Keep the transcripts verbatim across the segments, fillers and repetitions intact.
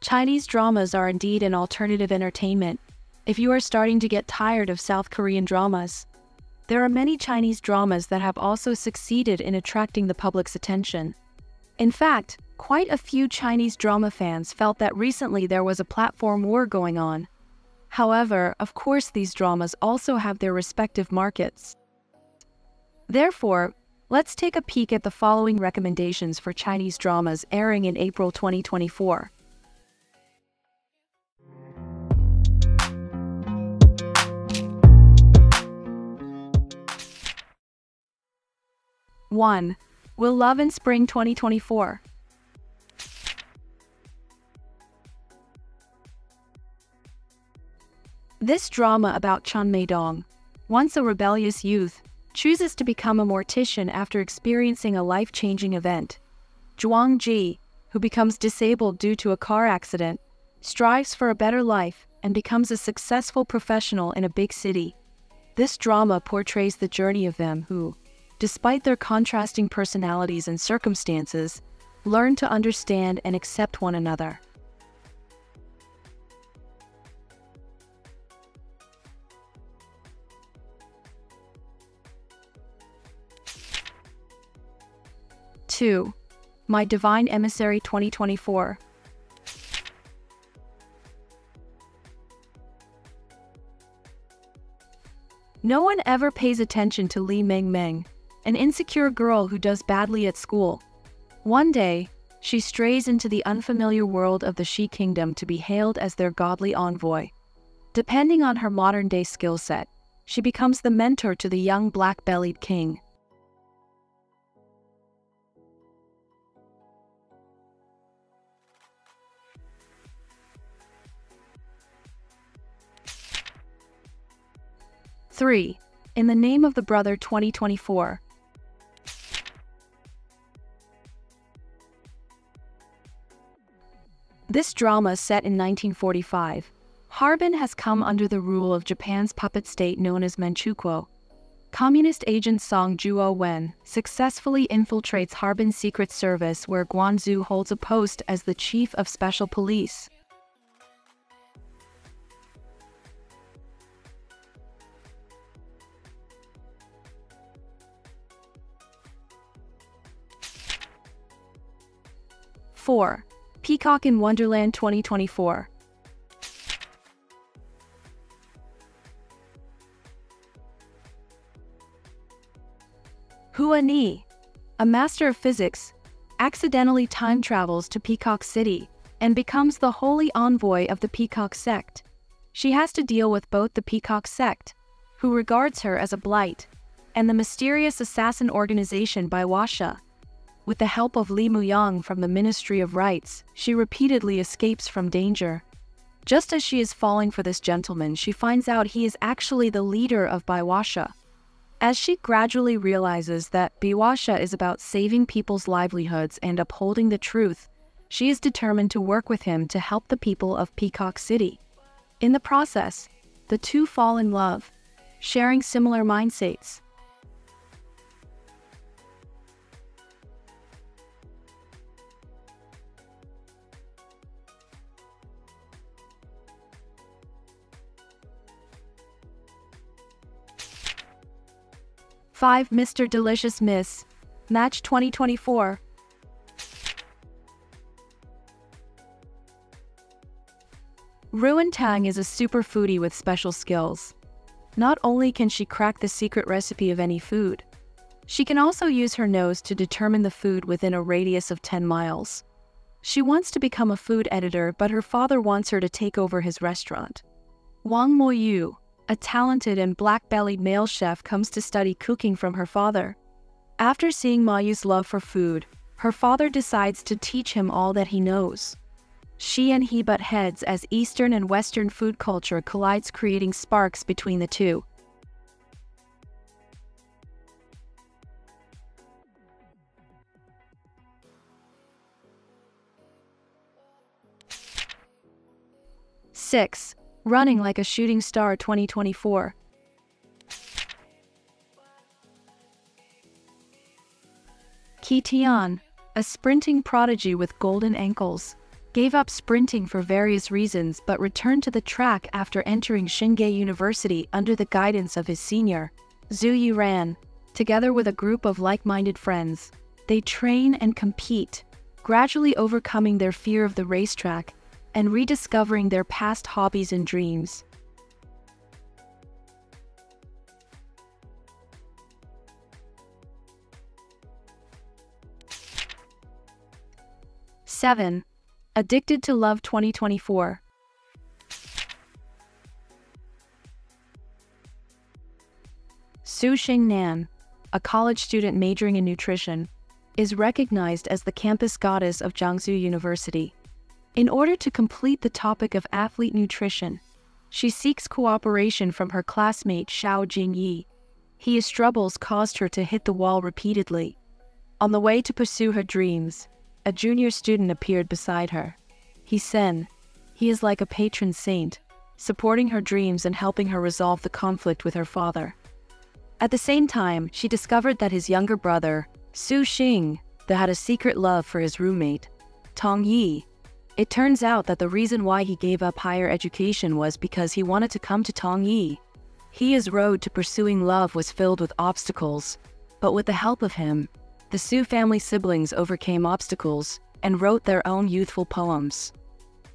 Chinese dramas are indeed an alternative entertainment. If you are starting to get tired of South Korean dramas, there are many Chinese dramas that have also succeeded in attracting the public's attention. In fact, quite a few Chinese drama fans felt that recently there was a platform war going on. However, of course, these dramas also have their respective markets. Therefore, let's take a peek at the following recommendations for Chinese dramas airing in April twenty twenty-four. one. Will Love in Spring twenty twenty-four. This drama about Chen Meidong, once a rebellious youth, chooses to become a mortician after experiencing a life-changing event. Zhuang Ji, who becomes disabled due to a car accident, strives for a better life and becomes a successful professional in a big city. This drama portrays the journey of them who, despite their contrasting personalities and circumstances, learn to understand and accept one another. two. My Divine Emissary twenty twenty-four. No one ever pays attention to Li Meng Meng, an insecure girl who does badly at school. One day, she strays into the unfamiliar world of the Shi kingdom to be hailed as their godly envoy. Depending on her modern-day skill set, she becomes the mentor to the young black-bellied king. three. In the Name of the Brother twenty twenty-four. This drama, set in nineteen forty-five, Harbin has come under the rule of Japan's puppet state known as Manchukuo. Communist agent Song Jiuwen successfully infiltrates Harbin's secret service, where Guan Zhu holds a post as the chief of special police. four. Peacock in Wonderland twenty twenty-four. Hua Ni, a master of physics, accidentally time travels to Peacock City and becomes the holy envoy of the Peacock sect. She has to deal with both the Peacock sect, who regards her as a blight, and the mysterious assassin organization Biwasha. With the help of Li Mu Yang from the Ministry of Rites, she repeatedly escapes from danger. Just as she is falling for this gentleman, she finds out he is actually the leader of Biwasha. As she gradually realizes that Biwasha is about saving people's livelihoods and upholding the truth, she is determined to work with him to help the people of Peacock City. In the process, the two fall in love, sharing similar mindsets. five. Mister Delicious Miss Match twenty twenty-four. Ruin Tang is a super foodie with special skills. Not only can she crack the secret recipe of any food, she can also use her nose to determine the food within a radius of ten miles. She wants to become a food editor, but her father wants her to take over his restaurant. Wang Moyu, a talented and black-bellied male chef, comes to study cooking from her father. After seeing Mayu's love for food, her father decides to teach him all that he knows. She and he butt heads as Eastern and Western food culture collides, creating sparks between the two. six. Running Like a Shooting Star twenty twenty-four. Ke Tian, a sprinting prodigy with golden ankles, gave up sprinting for various reasons but returned to the track after entering Xingei University under the guidance of his senior, Zhu Yu Ran. Together with a group of like-minded friends, they train and compete, gradually overcoming their fear of the racetrack and rediscovering their past hobbies and dreams. seven. Addicted to Love twenty twenty-four. Su Xing Nan, a college student majoring in nutrition, is recognized as the campus goddess of Jiangsu University. In order to complete the topic of athlete nutrition, she seeks cooperation from her classmate Xiao Jingyi. His troubles caused her to hit the wall repeatedly. On the way to pursue her dreams, a junior student appeared beside her. He Sen. He is like a patron saint, supporting her dreams and helping her resolve the conflict with her father. At the same time, she discovered that his younger brother, Su Xing, that had a secret love for his roommate, Tong Yi. It turns out that the reason why he gave up higher education was because he wanted to come to Tong Yi. His road to pursuing love was filled with obstacles, but with the help of him, the Su family siblings overcame obstacles and wrote their own youthful poems.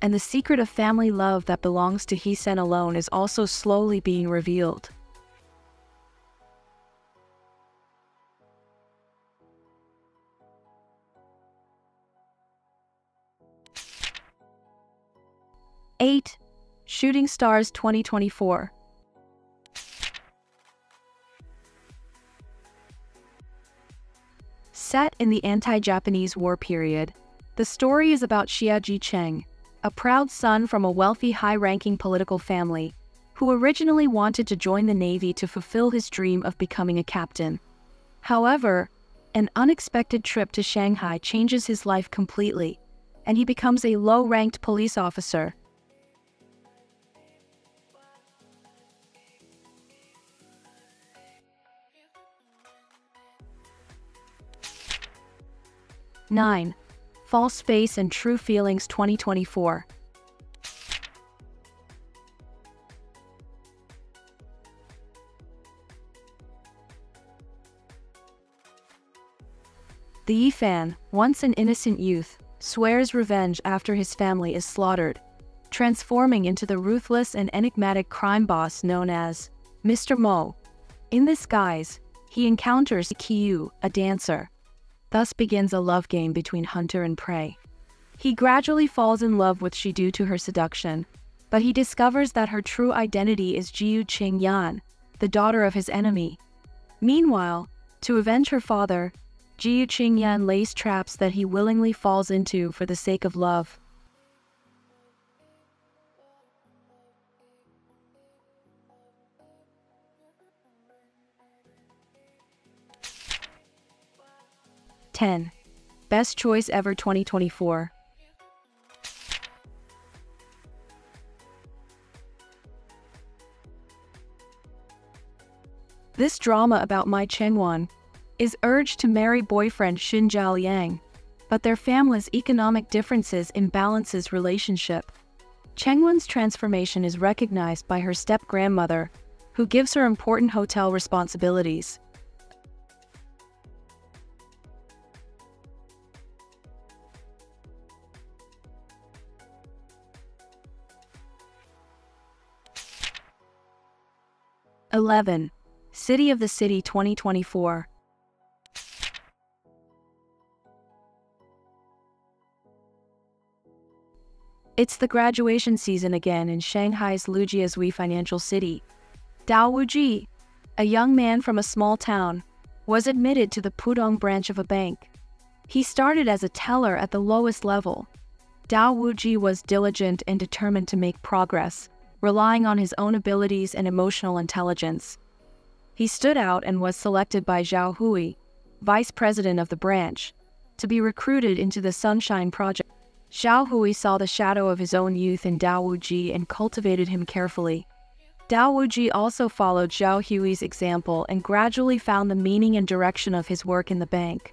And the secret of family love that belongs to He Sen alone is also slowly being revealed. eight. Shooting Stars twenty twenty-four. Set in the anti-Japanese war period, the story is about Xia Jicheng, a proud son from a wealthy high-ranking political family, who originally wanted to join the Navy to fulfill his dream of becoming a captain. However, an unexpected trip to Shanghai changes his life completely, and he becomes a low-ranked police officer. nine. False Face and True Feelings twenty twenty-four. The Yifan, once an innocent youth, swears revenge after his family is slaughtered, transforming into the ruthless and enigmatic crime boss known as Mister Mo. In this guise, he encounters Qiyu, a dancer. Thus begins a love game between hunter and prey. He gradually falls in love with Shi due to her seduction, but he discovers that her true identity is Jiu Qingyan, the daughter of his enemy. Meanwhile, to avenge her father, Jiu Qingyan lays traps that he willingly falls into for the sake of love. ten. Best Choice Ever twenty twenty-four. This drama about Mai Chenwan is urged to marry boyfriend Xin Jialiang, but their family's economic differences imbalances relationship. Chenwan's transformation is recognized by her step-grandmother, who gives her important hotel responsibilities. eleven. City of the City twenty twenty-four. It's the graduation season again in Shanghai's Lujiazui financial city. Dao Wuji, a young man from a small town, was admitted to the Pudong branch of a bank. He started as a teller at the lowest level. Dao Wuji was diligent and determined to make progress, relying on his own abilities and emotional intelligence. He stood out and was selected by Zhao Hui, vice president of the branch, to be recruited into the Sunshine Project. Zhao Hui saw the shadow of his own youth in Dao Wuji and cultivated him carefully. Dao Wuji also followed Zhao Hui's example and gradually found the meaning and direction of his work in the bank.